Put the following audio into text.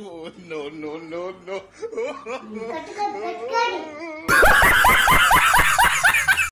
Oh no no no no.